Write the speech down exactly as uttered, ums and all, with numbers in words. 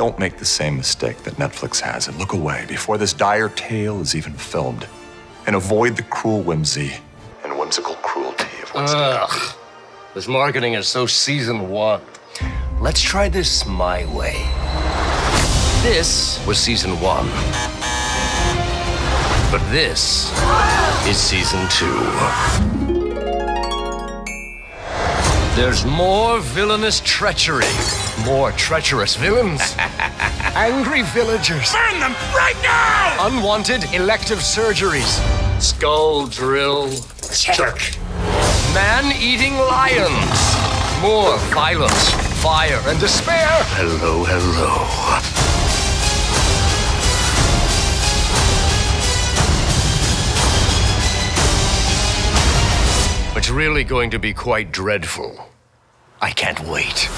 Don't make the same mistake that Netflix has and look away before this dire tale is even filmed. And avoid the cruel whimsy and whimsical cruelty of what's Ugh. This marketing is so season one. Let's try this my way. This was season one. But this is season two. There's more villainous treachery, more treacherous villains, angry villagers. Burn them right now! Unwanted elective surgeries, skull drill, check. Man-eating lions, more violence, fire, and despair. Hello, hello. It's really going to be quite dreadful. I can't wait.